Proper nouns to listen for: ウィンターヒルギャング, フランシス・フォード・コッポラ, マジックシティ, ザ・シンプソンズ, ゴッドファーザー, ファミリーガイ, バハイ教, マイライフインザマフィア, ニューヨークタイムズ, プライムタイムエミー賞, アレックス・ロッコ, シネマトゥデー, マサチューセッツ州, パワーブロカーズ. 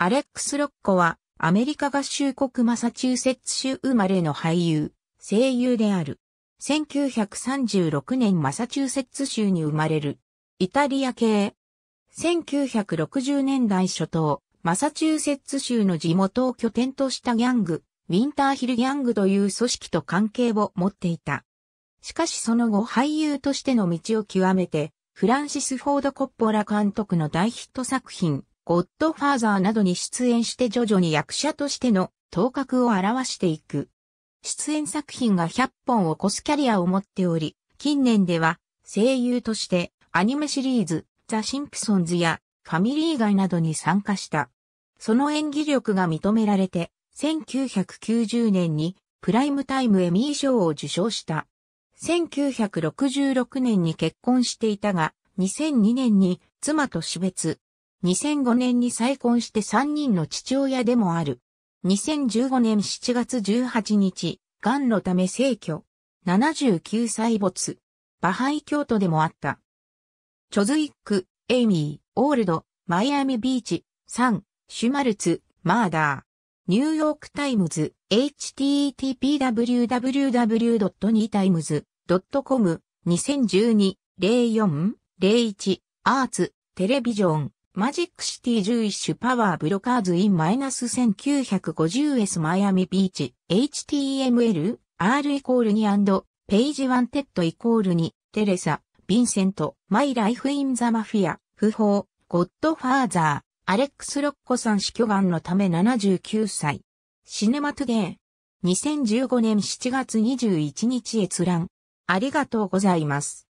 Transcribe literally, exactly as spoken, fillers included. アレックス・ロッコは、アメリカ合衆国マサチューセッツ州生まれの俳優、声優である。せんきゅうひゃくさんじゅうろくねんマサチューセッツ州に生まれる。イタリア系。せんきゅうひゃくろくじゅうねんだい初頭、マサチューセッツ州の地元を拠点としたギャング、ウィンターヒルギャングという組織と関係を持っていた。しかしその後俳優としての道を極めて、フランシス・フォード・コッポラ監督の大ヒット作品、ゴッドファーザーなどに出演して徐々に役者としての頭角を現していく。出演作品がひゃっぽんを超すキャリアを持っており、近年では声優としてアニメシリーズザ・シンプソンズやファミリーガイなどに参加した。その演技力が認められてせんきゅうひゃくきゅうじゅうねんにプライムタイムエミー賞を受賞した。せんきゅうひゃくろくじゅうろくねんに結婚していたが、にせんにねんに妻と死別。にせんごねんに再婚してさんにんの父親でもある。にせんじゅうごねんしちがつじゅうはちにち、癌のため逝去。ななじゅうきゅうさい没。バハイ教徒でもあった。チョズイック、エイミー、オールド、マイアミビーチ、サン、シュマルツ、マーダー。ニューヨークタイムズ、エイチティーティーピー ダブリュー ダブリュー ダブリュー ドット ニータイムズ ドット コム、にせんじゅうに のよん のいち、アーツ、テレビジョン。マジックシティじゅういち種パワーブロカーズインマイナス せんきゅうひゃくごじゅうエス マイアミビーチ エイチティーエムエル R イコールにページワンテッドイコールにテレサ、ヴィンセント、マイライフインザマフィア、不法、ゴッドファーザー、アレックス・ロッコさん死去癌のためななじゅうきゅうさい。シネマトゥデー。にせんじゅうごねんしちがつにじゅういちにち閲覧。ありがとうございます。